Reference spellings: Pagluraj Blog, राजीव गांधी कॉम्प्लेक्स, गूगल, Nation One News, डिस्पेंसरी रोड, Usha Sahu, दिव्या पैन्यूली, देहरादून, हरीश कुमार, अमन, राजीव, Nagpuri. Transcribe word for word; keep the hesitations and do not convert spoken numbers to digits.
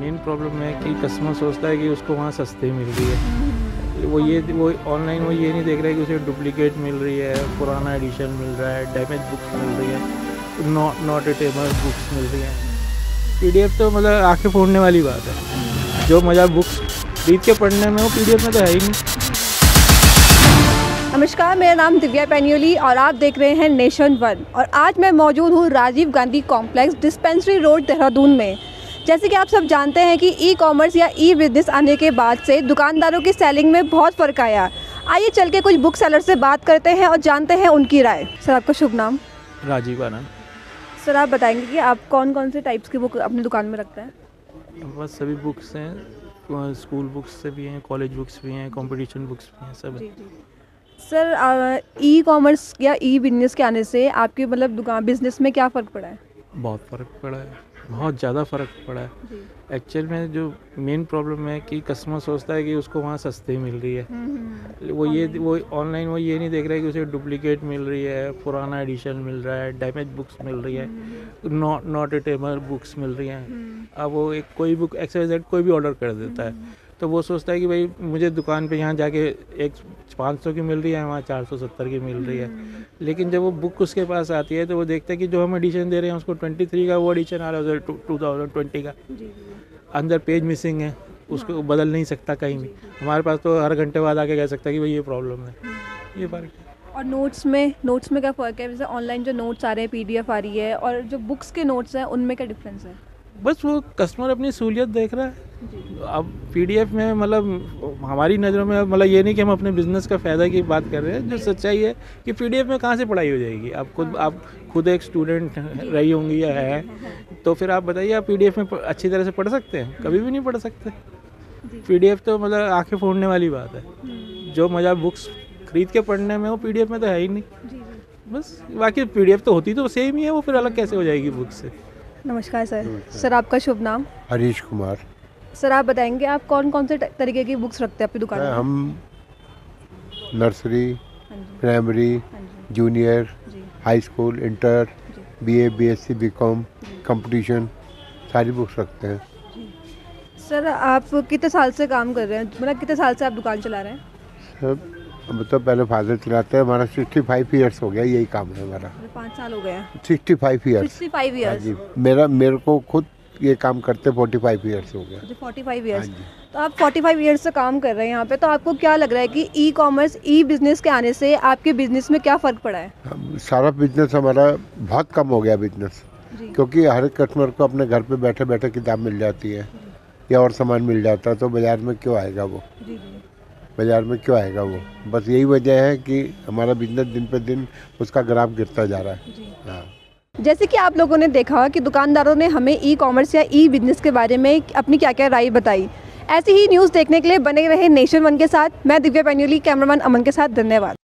Main problem है कि customer सोचता है कि उसको वहाँ सस्ती मिल रही है, वो ये वो ऑनलाइन वो ये नहीं देख रहा है कि उसे डुप्लीकेट मिल रही है, पुराना एडिशन मिल रहा है, डैमेज बुक्स मिल रही है, नॉट नॉट रिटेबल बुक्स मिल रही हैं। पीडीएफ तो मतलब आंखें फोड़ने वाली बात है, जो मज़ा बुक्स खरीद के पढ़ने में वो पीडीएफ में तो है ही नहीं। नमस्कार, मेरा नाम दिव्या पैन्यूली और आप देख रहे हैं नेशन वन, और आज मैं मौजूद हूँ राजीव गांधी कॉम्प्लेक्स डिस्पेंसरी रोड देहरादून में। जैसे कि आप सब जानते हैं कि ई कॉमर्स या ई बिजनेस आने के बाद से दुकानदारों की सेलिंग में बहुत फ़र्क आया। आइए चल के कुछ बुक सेलर से बात करते हैं और जानते हैं उनकी राय। सर, आपका शुभ नाम? राजीव। आना सर, आप बताएंगे कि आप कौन कौन से टाइप्स की बुक अपनी दुकान में रखते हैं? बस सभी बुक्स हैं, स्कूल बुक्स से भी हैं, कॉलेज बुक्स भी हैं, कॉम्पिटिशन बुक्स भी हैं, सब। जी, जी। सर, ई कॉमर्स या ई बिजनेस के आने से आपकी मतलब दुकान बिजनेस में क्या फ़र्क पड़ा है? बहुत फ़र्क पड़ा है, बहुत ज़्यादा फ़र्क पड़ा है। एक्चुअल में जो मेन प्रॉब्लम है कि कस्टमर सोचता है कि उसको वहाँ सस्ती मिल रही है, वो ये वो ऑनलाइन वो ये नहीं देख रहा है कि उसे डुप्लीकेट मिल रही है, पुराना एडिशन मिल रहा है, डैमेज बुक्स मिल रही है, नॉट नॉट रिटेबल बुक्स मिल रही हैं। अब वो एक कोई बुक एक्सरसाइज कोई भी ऑर्डर कर देता है, तो वो सोचता है कि भाई मुझे दुकान पे यहाँ जाके एक पाँच सौ की मिल रही है, वहाँ चार सौ सत्तर की मिल रही है। लेकिन जब वो बुक उसके पास आती है तो वो देखता है कि जो हम एडिशन दे रहे हैं उसको ट्वेंटी थ्री का वो एडिशन आ रहा है टू थाउजेंड ट्वेंटी का, अंदर पेज मिसिंग है, उसको बदल नहीं सकता कहीं भी। हमारे पास तो हर घंटे बाद आके कह सकता है कि भाई ये प्रॉब्लम है, ये फ़र्क है। और नोट्स में नोट्स में क्या फ़र्क है? जैसे ऑनलाइन जो नोट्स आ रहे हैं, पी डी एफ आ रही है, और जो बुक्स के नोट्स हैं उनमें क्या डिफरेंस है? बस वो कस्टमर अपनी सहूलियत देख रहा है। अब पीडीएफ में मतलब हमारी नज़रों में मतलब ये नहीं कि हम अपने बिज़नेस का फ़ायदा की बात कर रहे हैं, जो सच्चाई है कि पीडीएफ में कहाँ से पढ़ाई हो जाएगी। आप खुद आप खुद एक स्टूडेंट रही होंगी या है, तो फिर आप बताइए आप पीडीएफ में अच्छी तरह से पढ़ सकते हैं? कभी भी नहीं पढ़ सकते। पीडीएफ तो मतलब आंखें फोड़ने वाली बात है, जो मज़ा बुक्स खरीद के पढ़ने में वो पीडीएफ में तो है ही नहीं। बस बाकी पीडीएफ तो होती तो सेम ही है, वो फिर अलग कैसे हो जाएगी बुक से। नमस्कार सर। नमस्कार। सर, आपका शुभ नाम? हरीश कुमार। सर, आप बताएंगे आप कौन कौन से तरीके की बुक्स रखते हैं अपनी दुकान में? हम nursery, primary, junior, high school, inter, BA, BSc, BCom, competition, सारी बुक्स रखते हैं। सर, आप कितने साल से काम कर रहे हैं, मतलब कितने साल से आप दुकान चला रहे हैं? सर, मतलब पहले फादर चलाते हैं, हमारा सिक्सटी फाइव ईयर्स हो गया, यही काम है हमारा। पाँच साल हो गया। Sixty five years. Sixty five years. जी, मेरा मेरे को खुद ये काम करते फोर्टी फाइव ईयर्स हो गया। Forty five years. तो आप फोर्टी फाइव ईयर्स से काम कर रहे हैं यहाँ पे, तो आपको क्या लग रहा है कि ई कॉमर्स ई बिजनेस के आने से आपके बिजनेस में क्या फ़र्क पड़ा है? सारा बिजनेस हमारा बहुत कम हो गया बिजनेस, क्योंकि हर कस्टमर को अपने घर पर बैठे बैठे किताब मिल जाती है या और सामान मिल जाता है, तो बाज़ार में क्यों आएगा वो, बाज़ार में क्यों आएगा वो। बस यही वजह है कि हमारा बिजनेस दिन पे दिन उसका ग्राफ गिरता जा रहा है। हाँ। जैसे कि आप लोगों ने देखा कि दुकानदारों ने हमें ई कॉमर्स या ई बिजनेस के बारे में अपनी क्या क्या राय बताई। ऐसी ही न्यूज़ देखने के लिए बने रहे नेशन वन के साथ। मैं दिव्या पैन्यूली, कैमरामैन अमन के साथ। धन्यवाद।